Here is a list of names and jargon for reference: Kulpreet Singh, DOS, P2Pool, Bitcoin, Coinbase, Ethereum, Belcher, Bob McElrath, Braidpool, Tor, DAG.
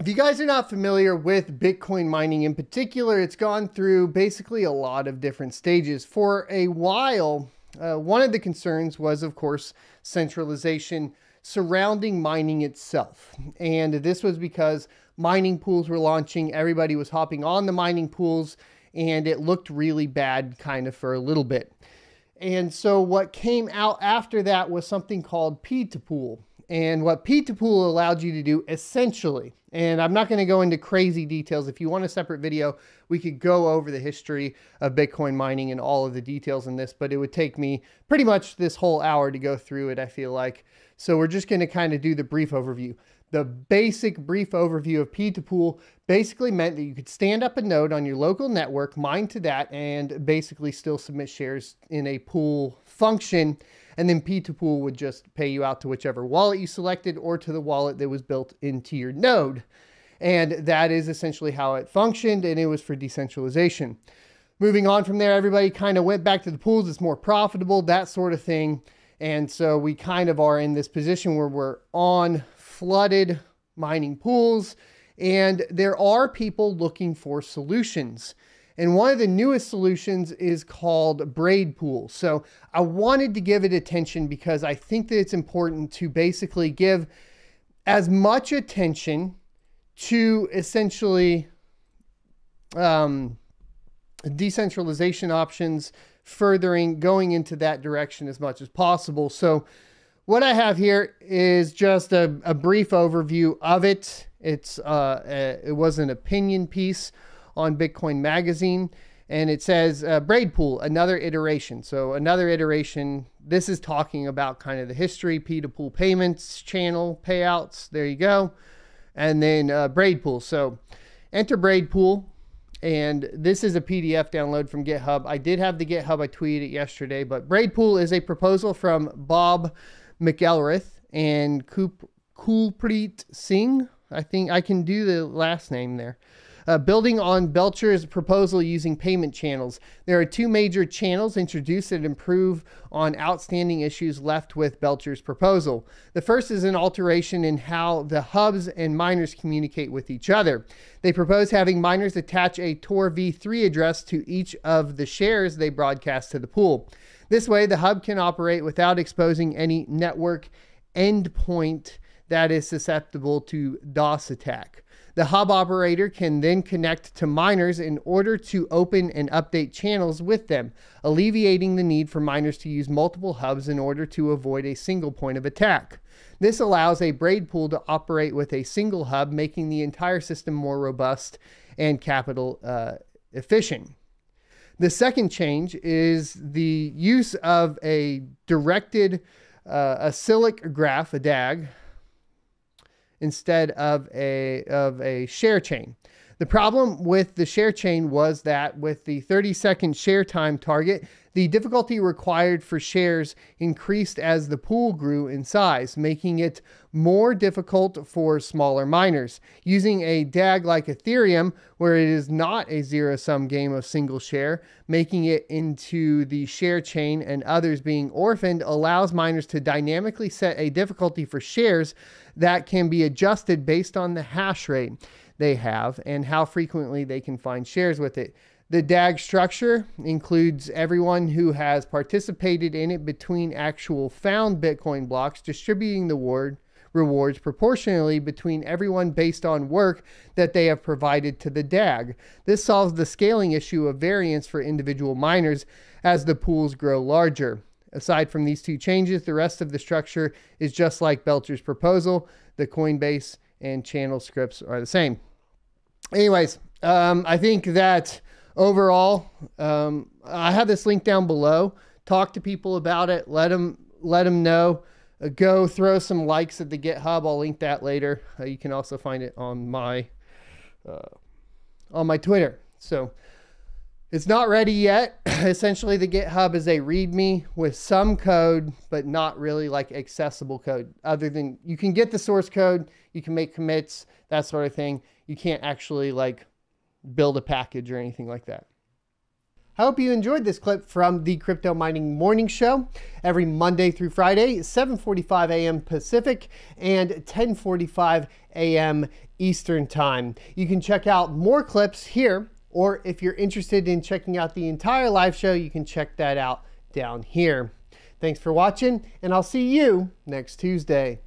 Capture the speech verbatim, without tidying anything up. If you guys are not familiar with Bitcoin mining in particular, it's gone through basically a lot of different stages. For a while, uh, one of the concerns was, of course, centralization surrounding mining itself. And this was because mining pools were launching, everybody was hopping on the mining pools, and it looked really bad kind of for a little bit. And so what came out after that was something called P two Pool. And what P two Pool allowed you to do essentially, and I'm not going to go into crazy details. If you want a separate video, we could go over the history of Bitcoin mining and all of the details in this, but it would take me pretty much this whole hour to go through it, I feel like. So we're just going to kind of do the brief overview. The basic brief overview of P two Pool basically meant that you could stand up a node on your local network, mine to that, and basically still submit shares in a pool function. And then P two Pool would just pay you out to whichever wallet you selected or to the wallet that was built into your node. And that is essentially how it functioned, and it was for decentralization. Moving on from there, everybody kind of went back to the pools. It's more profitable, that sort of thing. And so we kind of are in this position where we're on flooded mining pools, and there are people looking for solutions. And one of the newest solutions is called Braidpool. So I wanted to give it attention because I think that it's important to basically give as much attention to essentially um, decentralization options, furthering, going into that direction as much as possible. So what I have here is just a, a brief overview of it. It's, uh, a, it was an opinion piece on Bitcoin Magazine, and it says uh, Braidpool, another iteration. So another iteration, this is talking about kind of the history, P two Pool payments, channel payouts, there you go. And then uh, Braidpool. So enter Braidpool, and this is a P D F download from GitHub. I did have the GitHub, I tweeted it yesterday, but Braidpool is a proposal from Bob McElrath and Kulpreet Singh. I think I can do the last name there. Uh, building on Belcher's proposal using payment channels. There are two major channels introduced that improve on outstanding issues left with Belcher's proposal. The first is an alteration in how the hubs and miners communicate with each other. They propose having miners attach a Tor v three address to each of the shares they broadcast to the pool. This way, the hub can operate without exposing any network endpoint that is susceptible to DOS attack. The hub operator can then connect to miners in order to open and update channels with them, alleviating the need for miners to use multiple hubs in order to avoid a single point of attack. This allows a Braidpool to operate with a single hub, making the entire system more robust and capital uh, efficient. The second change is the use of a directed uh, acyclic graph, a D A G, instead of a, of a share chain. The problem with the share chain was that with the thirty second share time target, the difficulty required for shares increased as the pool grew in size, making it more difficult for smaller miners. Using a D A G like Ethereum, where it is not a zero-sum game of single share, making it into the share chain and others being orphaned allows miners to dynamically set a difficulty for shares that can be adjusted based on the hash rate they have and how frequently they can find shares with it. The D A G structure includes everyone who has participated in it between actual found Bitcoin blocks, distributing the reward, rewards proportionally between everyone based on work that they have provided to the D A G. This solves the scaling issue of variance for individual miners as the pools grow larger. Aside from these two changes, the rest of the structure is just like Belcher's proposal. The Coinbase and channel scripts are the same. Anyways, um, I think that overall, um, I have this link down below. Talk to people about it. Let them, let them know. Uh, go throw some likes at the GitHub. I'll link that later. Uh, you can also find it on my, uh, on my Twitter. So it's not ready yet. Essentially, the GitHub is a README with some code, but not really like accessible code. Other than you can get the source code, you can make commits, that sort of thing. You can't actually like build a package or anything like that. I hope you enjoyed this clip from the Crypto Mining Morning Show every Monday through Friday, seven forty-five a m Pacific and ten forty-five a m Eastern Time. You can check out more clips here, or if you're interested in checking out the entire live show, you can check that out down here. Thanks for watching, and I'll see you next Tuesday.